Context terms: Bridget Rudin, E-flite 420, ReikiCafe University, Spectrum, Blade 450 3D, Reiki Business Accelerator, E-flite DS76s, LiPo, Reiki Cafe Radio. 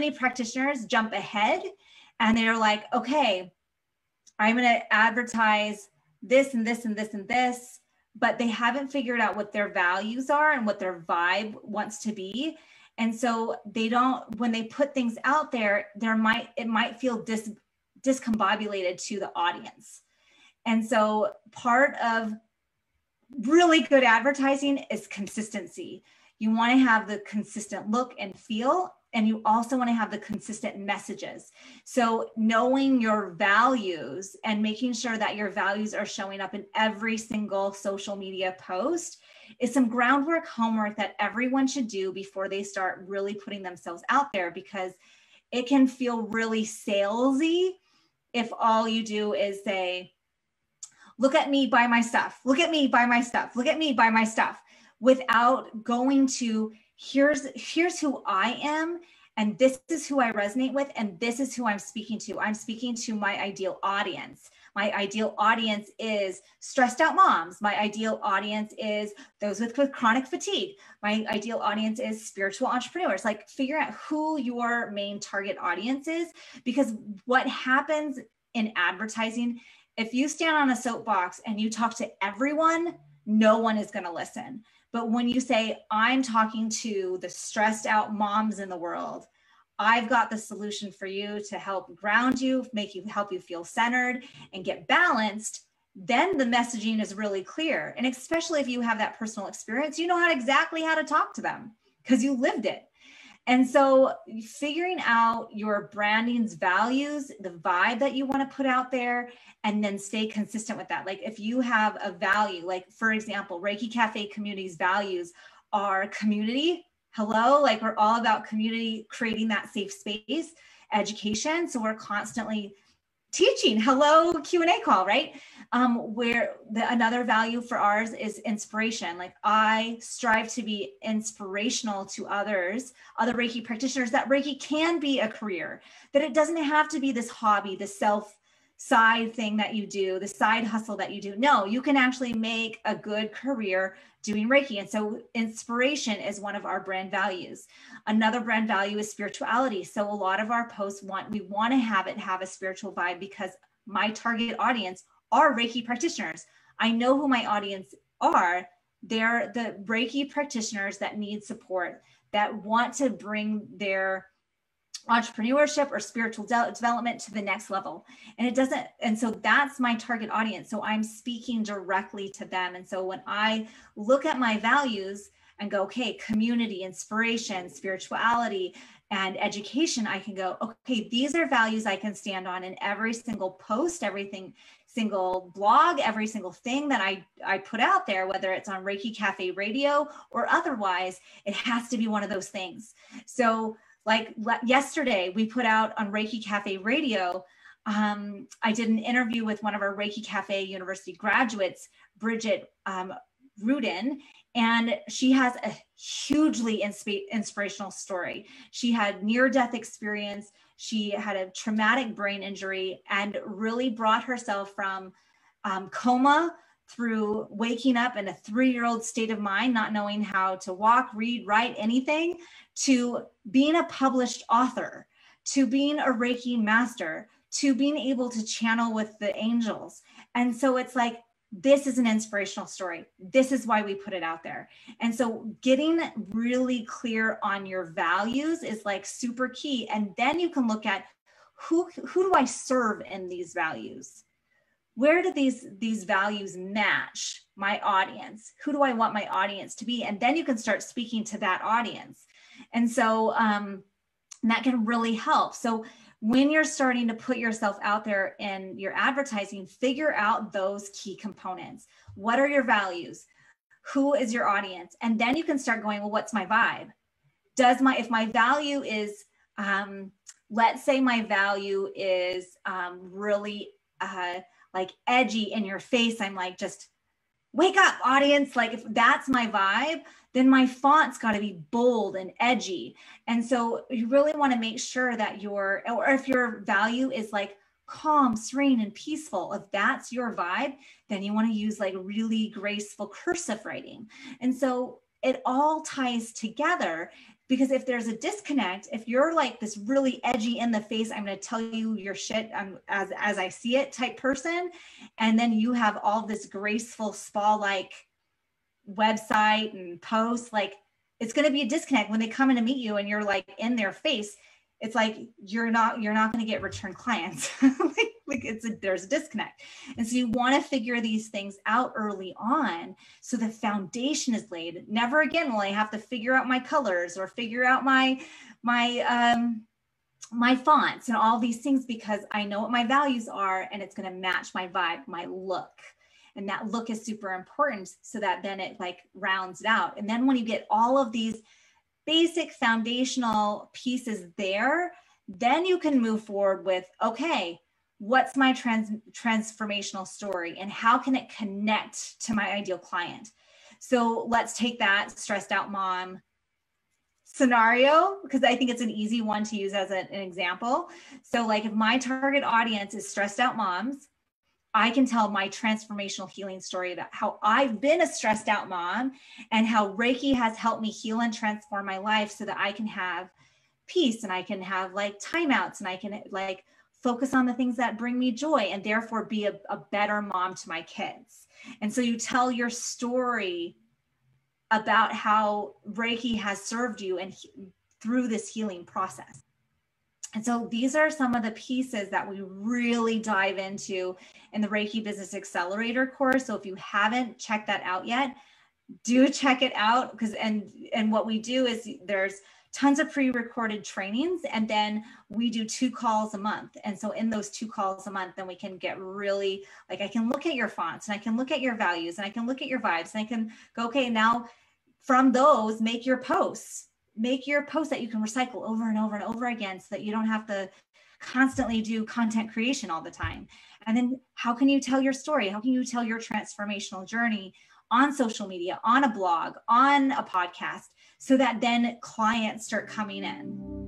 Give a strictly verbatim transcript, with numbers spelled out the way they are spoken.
many practitioners jump ahead and they're like, okay, I'm going to advertise this and this and this and this, but they haven't figured out what their values are and what their vibe wants to be. And so they don't, when they put things out there, there might, it might feel dis, discombobulated to the audience. And so part of really good advertising is consistency. You want to have the consistent look and feel, and you also want to have the consistent messages. So knowing your values and making sure that your values are showing up in every single social media post is some groundwork homework that everyone should do before they start really putting themselves out there, because it can feel really salesy if all you do is say, look at me, buy my stuff, look at me, buy my stuff, look at me, buy my stuff, without going to, here's, here's who I am, and this is who I resonate with, and this is who I'm speaking to. I'm speaking to my ideal audience. My ideal audience is stressed out moms. My ideal audience is those with, with chronic fatigue. My ideal audience is spiritual entrepreneurs. Like, figure out who your main target audience is, because what happens in advertising, if you stand on a soapbox and you talk to everyone, no one is going to listen. But when you say, I'm talking to the stressed out moms in the world, I've got the solution for you to help ground you, make you, help you feel centered and get balanced, then the messaging is really clear. And especially if you have that personal experience, you know how exactly how to talk to them because you lived it. And so figuring out your branding's values, the vibe that you want to put out there, and then stay consistent with that. Like, if you have a value, like for example, Reiki Cafe Community's values are community. Hello, like we're all about community, creating that safe space, education. So we're constantly teaching. Hello, Q and A call, right? Um, where the, another value for ours is inspiration. Like, I strive to be inspirational to others, other Reiki practitioners, that Reiki can be a career, that it doesn't have to be this hobby, the self side thing that you do, the side hustle that you do. No, you can actually make a good career doing Reiki. And so inspiration is one of our brand values. Another brand value is spirituality. So a lot of our posts want, we want to have it have a spiritual vibe, because my target audience are Reiki practitioners. I know who my audience are. They're the Reiki practitioners that need support, that want to bring their entrepreneurship or spiritual de- development to the next level. And it doesn't, and so that's my target audience. So I'm speaking directly to them. And so when I look at my values and go, okay, community, inspiration, spirituality, and education, I can go, okay, these are values I can stand on in every single post, everything, single blog, every single thing that I, I put out there, whether it's on Reiki Cafe Radio or otherwise, it has to be one of those things. So like yesterday, we put out on Reiki Cafe Radio, um, I did an interview with one of our Reiki Cafe University graduates, Bridget um, Rudin, and she has a hugely insp- inspirational story. She had near-death experience. She had a traumatic brain injury and really brought herself from um, coma through waking up in a three-year-old state of mind, not knowing how to walk, read, write, anything, to being a published author, to being a Reiki master, to being able to channel with the angels. And so it's like, this is an inspirational story. This is why we put it out there. And so getting really clear on your values is like super key. And then you can look at who, who do I serve in these values? Where do these, these values match my audience? Who do I want my audience to be? And then you can start speaking to that audience. And so um, that can really help. So when you're starting to put yourself out there in your advertising, figure out those key components. What are your values? Who is your audience? And then you can start going, well, what's my vibe? Does my, if my value is, um, let's say my value is um, really, uh, like edgy in your face. I'm like, just wake up, audience. Like, if that's my vibe, then my font's got to be bold and edgy. And so you really want to make sure that your, or if your value is like calm, serene, and peaceful, if that's your vibe, then you want to use like really graceful cursive writing. And so it all ties together. Because if there's a disconnect, if you're like this really edgy in the face, I'm going to tell you your shit um, as, as I see it type person, and then you have all this graceful spa-like website and posts, like it's going to be a disconnect when they come in to meet you and you're like in their face. It's like, you're not, you're not going to get return clients. like, like it's a, there's a disconnect. And so you want to figure these things out early on. So the foundation is laid. Never again will I have to figure out my colors or figure out my, my, um, my fonts and all these things, because I know what my values are and it's going to match my vibe, my look. And that look is super important so that then it like rounds it out. And then when you get all of these basic foundational pieces there, then you can move forward with, okay, what's my trans transformational story and how can it connect to my ideal client? So let's take that stressed out mom scenario, because I think it's an easy one to use as a, an example. So like if my target audience is stressed out moms, I can tell my transformational healing story about how I've been a stressed out mom and how Reiki has helped me heal and transform my life so that I can have peace and I can have like timeouts and I can like focus on the things that bring me joy and therefore be a, a better mom to my kids. And so you tell your story about how Reiki has served you and he, through this healing process. And so these are some of the pieces that we really dive into in the Reiki Business Accelerator course. So if you haven't checked that out yet, do check it out. Because and, and what we do is there's tons of pre-recorded trainings, and then we do two calls a month. And so in those two calls a month, then we can get really, like I can look at your fonts and I can look at your values and I can look at your vibes and I can go, okay, now from those, make your posts. Make your post that you can recycle over and over and over again so that you don't have to constantly do content creation all the time. And then how can you tell your story? How can you tell your transformational journey on social media, on a blog, on a podcast, so that then clients start coming in?